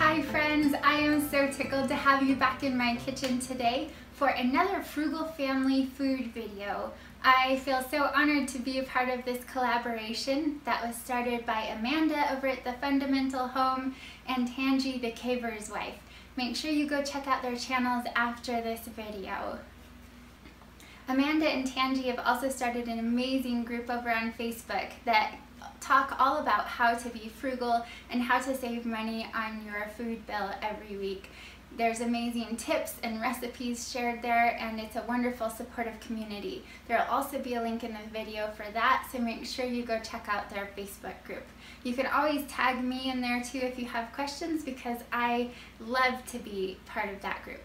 Hi friends, I am so tickled to have you back in my kitchen today for another Frugal Family Food video. I feel so honored to be a part of this collaboration that was started by Amanda over at The Fundamental Home and Tangi, the Caver's wife. Make sure you go check out their channels after this video. Amanda and Tangi have also started an amazing group over on Facebook that talk all about how to be frugal and how to save money on your food bill every week. There's amazing tips and recipes shared there, and it's a wonderful supportive community. There'll also be a link in the video for that, so make sure you go check out their Facebook group. You can always tag me in there too if you have questions, because I love to be part of that group.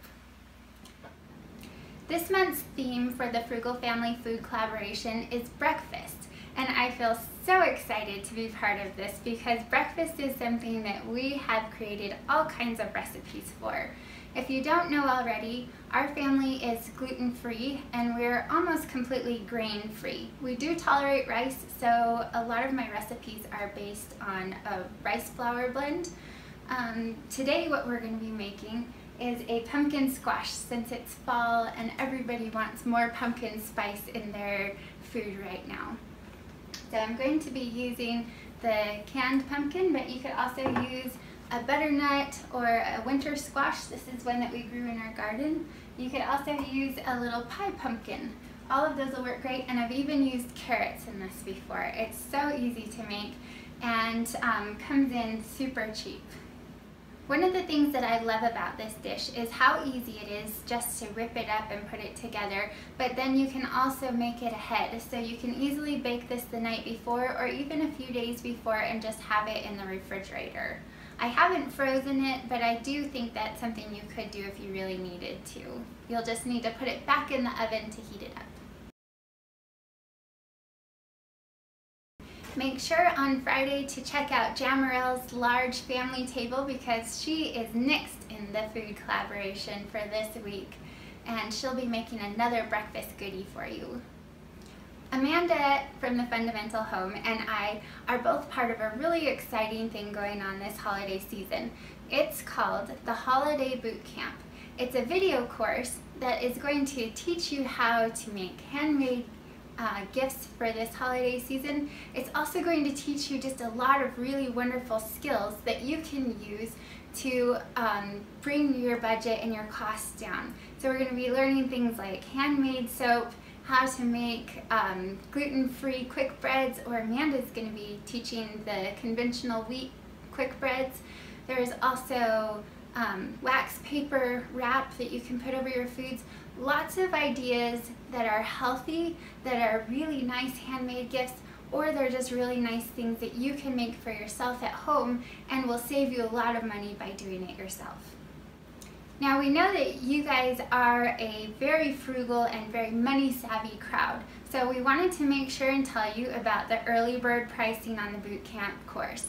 This month's theme for the Frugal Family Food Collaboration is breakfast. And I feel so excited to be part of this because breakfast is something that we have created all kinds of recipes for. If you don't know already, our family is gluten-free and we're almost completely grain-free. We do tolerate rice, so a lot of my recipes are based on a rice flour blend. Today what we're going to be making is a pumpkin squash, since it's fall and everybody wants more pumpkin spice in their food right now. So I'm going to be using the canned pumpkin, but you could also use a butternut or a winter squash. This is one that we grew in our garden. You could also use a little pie pumpkin. All of those will work great, and I've even used carrots in this before. It's so easy to make and comes in super cheap. One of the things that I love about this dish is how easy it is just to rip it up and put it together, but then you can also make it ahead. So you can easily bake this the night before or even a few days before and just have it in the refrigerator. I haven't frozen it, but I do think that's something you could do if you really needed to. You'll just need to put it back in the oven to heat it up. Make sure on Friday to check out Jamerrill's Large Family Table because she is next in the food collaboration for this week, and she'll be making another breakfast goodie for you. Amanda from The Fundamental Home and I are both part of a really exciting thing going on this holiday season. It's called the Holiday Boot Camp. It's a video course that is going to teach you how to make handmade gifts for this holiday season. It's also going to teach you just a lot of really wonderful skills that you can use to bring your budget and your costs down. So we're going to be learning things like handmade soap, how to make gluten-free quick breads, or Amanda's going to be teaching the conventional wheat quick breads. There's also wax paper wrap that you can put over your foods. Lots of ideas that are healthy, that are really nice handmade gifts, or they're just really nice things that you can make for yourself at home and will save you a lot of money by doing it yourself. Now, we know that you guys are a very frugal and very money-savvy crowd, so we wanted to make sure and tell you about the early bird pricing on the boot camp course.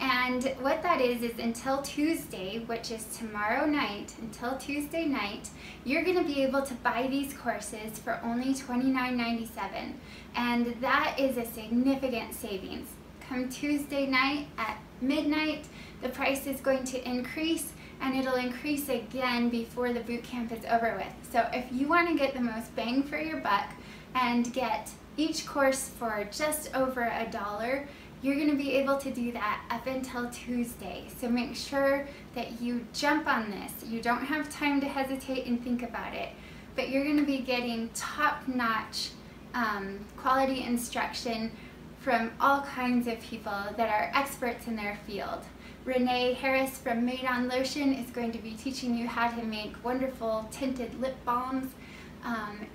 And what that is until Tuesday, which is tomorrow night, until Tuesday night, you're going to be able to buy these courses for only $29.97, and that is a significant savings. Come Tuesday night at midnight, the price is going to increase, and it'll increase again before the boot camp is over with. So if you want to get the most bang for your buck and get each course for just over $1, you're going to be able to do that up until Tuesday. So make sure that you jump on this. You don't have time to hesitate and think about it, but you're going to be getting top-notch quality instruction from all kinds of people that are experts in their field. Renee Harris from Made On Lotion is going to be teaching you how to make wonderful tinted lip balms.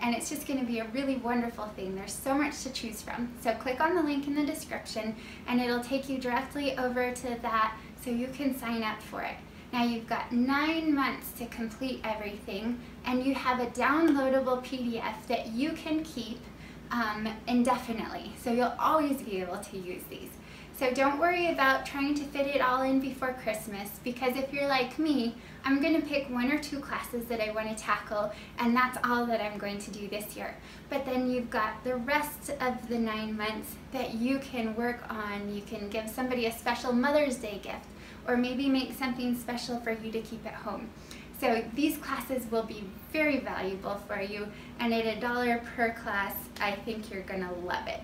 And it's just going to be a really wonderful thing. There's so much to choose from. So click on the link in the description and it'll take you directly over to that so you can sign up for it. Now you've got 9 months to complete everything, and you have a downloadable PDF that you can keep indefinitely. So you'll always be able to use these. So don't worry about trying to fit it all in before Christmas, because if you're like me, I'm going to pick 1 or 2 classes that I want to tackle, and that's all that I'm going to do this year. But then you've got the rest of the 9 months that you can work on. You can give somebody a special Mother's Day gift, or maybe make something special for you to keep at home. So these classes will be very valuable for you, and at $1 per class, I think you're going to love it.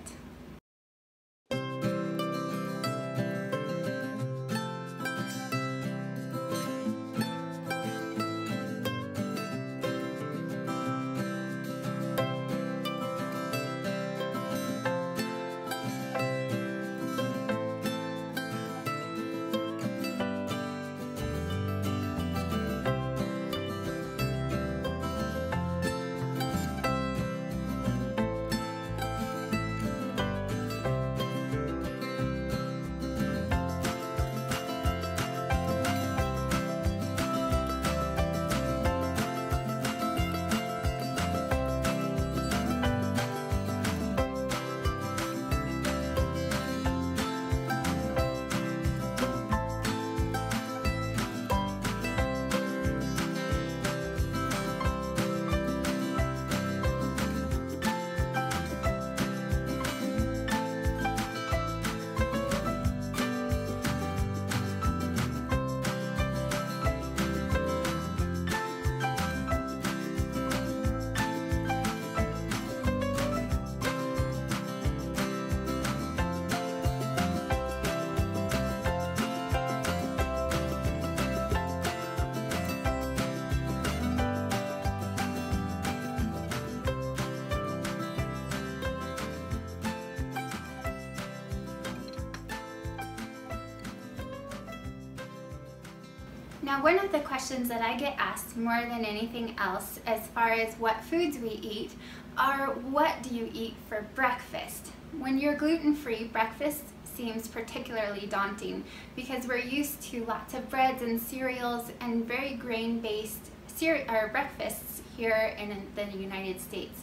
Now, one of the questions that I get asked more than anything else as far as what foods we eat are, what do you eat for breakfast? When you're gluten-free, breakfast seems particularly daunting because we're used to lots of breads and cereals and very grain-based breakfasts here in the United States.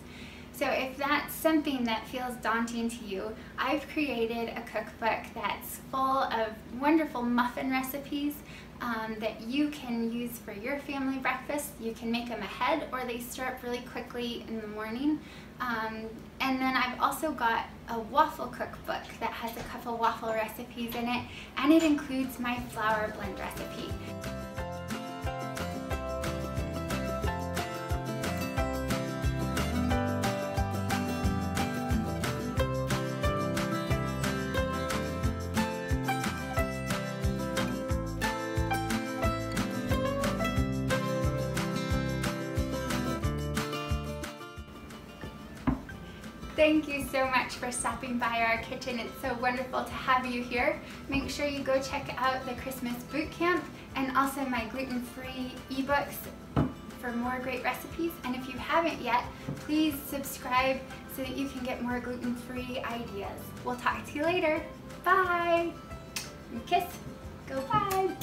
So if that's something that feels daunting to you, I've created a cookbook that's full of wonderful muffin recipes that you can use for your family breakfast. You can make them ahead, or they stir up really quickly in the morning. And then I've also got a waffle cookbook that has a couple waffle recipes in it, and it includes my flour blend recipe. Thank you so much for stopping by our kitchen. It's so wonderful to have you here. Make sure you go check out the Christmas Boot Camp and also my gluten-free ebooks for more great recipes. And if you haven't yet, please subscribe so that you can get more gluten-free ideas. We'll talk to you later. Bye. Kiss. Go bye.